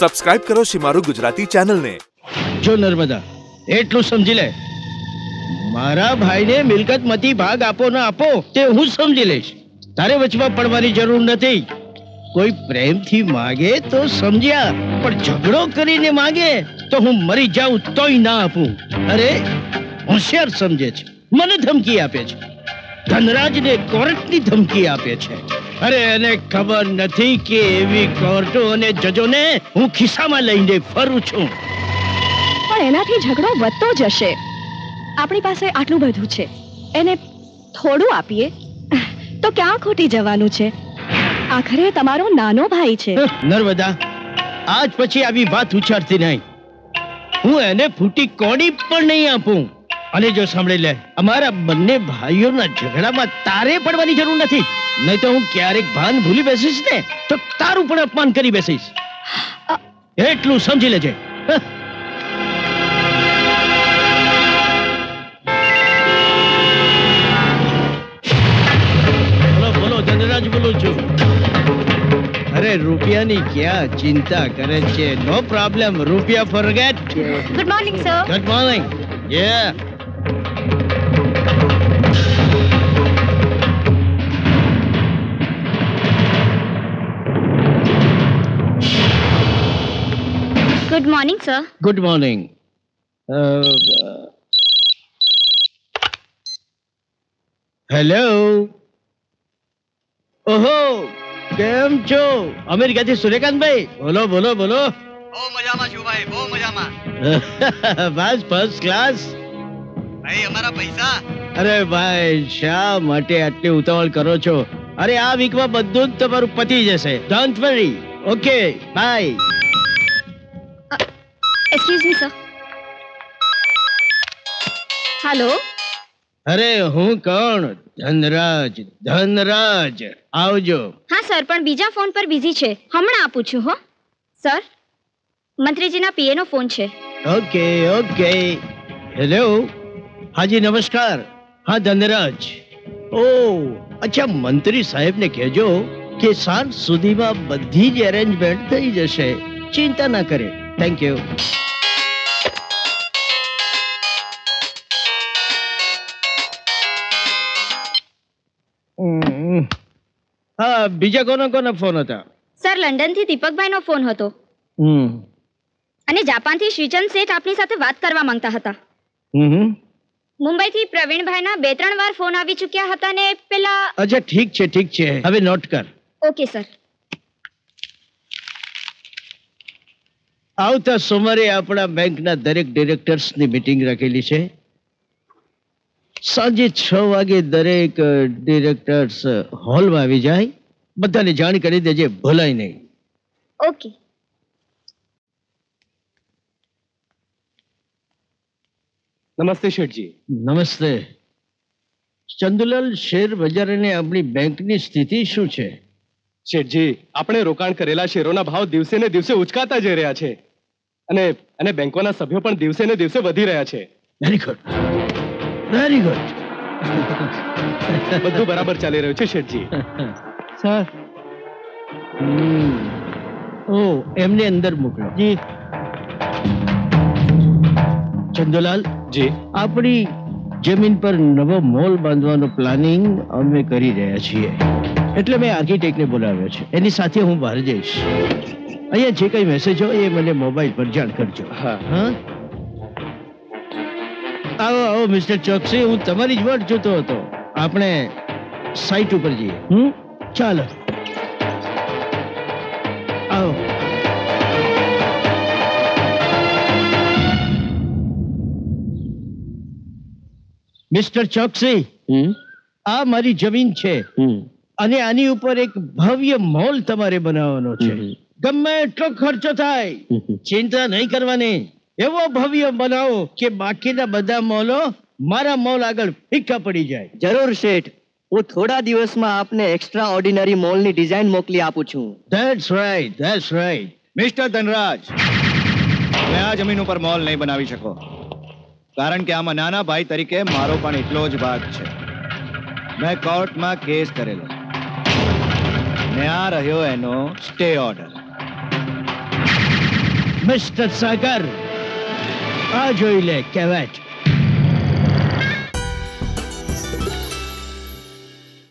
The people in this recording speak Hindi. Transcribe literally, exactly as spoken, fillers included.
सब्सक्राइब करो शिमारू गुजराती चैनल ने। जो नर्मदा एटलू समझी ले, मारा भाई ने मिलकत मती भाग आपो ना आपो ते हूँ समझी लेश। तारे वचमा पड़वानी जरूर नहीं। कोई प्रेम थी मांगे तो समझिया, पर झगड़ो करीने मांगे तो हूँ मरी जाऊं तो ही ना आपू। अरे होशियार समझे छे, मने धमकी आपे छे। धनराज ने कोर्ट नी धमकी आपे छे। अरे अने खबर नथी के एवी कोर्टो अने जजो ने हूँ खिस्सामां लईने फरू छुं। पण एनाथी झगड़ो वधतो जशे। आपणी पासे आटलुं बधुं छे, एने थोडुं आपीए तो क्या खोटी जवानुं छे। आखरे तमारो नानो भाई छे। नर्मदा आज पछी आवी बात उछाड़ती नहीं। हूँ एने फूटी कोड़ी पर नहीं आपूं। अने जो सांभळी ले, अमारा बंने भाईओ ना झगड़ा में तारे पड़वानी जरूर नहीं। नहीं तो हूँ क्यारेक भान भूली बेसीस ने तो तारू पण अपमान करी बेसीस। एटलू समझी लेजे। बोलो बोलो धनराज बोलो छो। अरे रुपया नहीं क्या चिंता करे छे, नो प्रॉब्लम, रुपया forget. Good morning sir. Good morning. ये good morning sir. Good morning. Hello. ओहो કેમ છો અમેરિકા થી સુરેકાંત ભાઈ? બોલો બોલો બોલો। બહુ મજામાં છું ભાઈ, બહુ મજામાં। બસ ફર્સ્ટ ક્લાસ ભાઈ, અમારા પૈસા। અરે ભાઈ શા માટે આટલી ઉતાવળ કરો છો? અરે આ વીકમાં બધું જ તમારું પતી જશે, don't worry. Okay bye. Excuse me sir. Hello. अरे हूँ कौन? धनराज। धनराज आवजो। हाँ सर, पण बीजा फोन पर बिजी छे, हमणा आपू छू। हो सर, मंत्रीजी ना पीए नो फोन छे। Okay okay. हेलो। हाँ जी नमस्कार। हाँ धनराज। ओ अच्छा, मंत्री साहेब ने कहेजो कि सांज सुधी में बधी ज अरेन्जमेंट थई जशे, चिंता ना करे। Thank you. हाँ बीजा कोना कोना फोन होता? सर लंडन थी दीपक भाई नो फोन होतो। हम्म। अने जापान थी श्रीचंद सेठ आपनी साथे बात करवा मांगता हता। हम्म। मुंबई थी प्रवीण भाई ना बे त्रण वार फोन आवी चुक्या हता ने पेला। अच्छा ठीक छे ठीक छे, हवे नोट कर। Okay sir. आवता सोमवारे आपणा बैंक ना दरेक डायरेक्टर्स नी मीटिंग राखेली छे। सांजे छ वागे दरेक डायरेक्टर्स हॉल में आवी जाए, बधाने जाण करी देजे, भूलाय नहीं। ओके। नमस्ते शेठ जी। नमस्ते। चंदुलाल शेर बजार ने अपनी बैंक की स्थिति शू छे? शेठ जी आपणे रोकाण करेला शेरोना भाव दिवसे ने दिवसे उचकाता जई रह्या छे अने अने बैंकोना सभ्यो पण दिवसे ने दिवसे वधी रह्या छे। Very good very good. બધું બરાબર ચાલી રહ્યું છે શેઠજી। સર ઓ એમને અંદર મોકલો। જી ચંદુલાલ જી, આપણી જમીન પર નવો મોલ બાંધવાનો પ્લાનિંગ અમે કરી રહ્યા છીએ, એટલે મેં આર્કિટેક્ટને બોલાવ્યો છે। એની સાથે હું બહાર જઈશ, અહીંયા જે કંઈ મેસેજ હોય એ મને મોબાઈલ પર જાણ કરજો। હા હા आओ आओ मिस्टर चौकसी, हूँ तमारी वाट जोतो हतो। आपने साइट ऊपर जाइए। हम्म चलो आओ। मिस्टर चौकसी आ मारी जमीन छे अने आनी ऊपर एक भव्य मॉल तमारे बनावानो छे। गम्मे एटलो खर्चो थाय चिंता नहीं करवानी। એવો ભવ્ય બનાવો કે બાકીના બધા મોલો મારા મોલ આગળ ફીકા પડી જાય। જરૂર શેઠ, હું થોડા દિવસમાં આપને એક્સ્ટ્રા ઓર્ડિનરી મોલની ડિઝાઇન મોકલી આપું છું। That's right that's right mister Dhanraj, મેં આ જમીન ઉપર મોલ નહીં બનાવી શકો, કારણ કે આમાં નાના ભાઈ તરીકે મારો પણ એટલો જ ભાગ છે। મેં કોર્ટમાં કેસ કરેલો ને આ રહ્યો એનો સ્ટે ઓર્ડર। मिस्टर सागर आ जोई ले केवेट।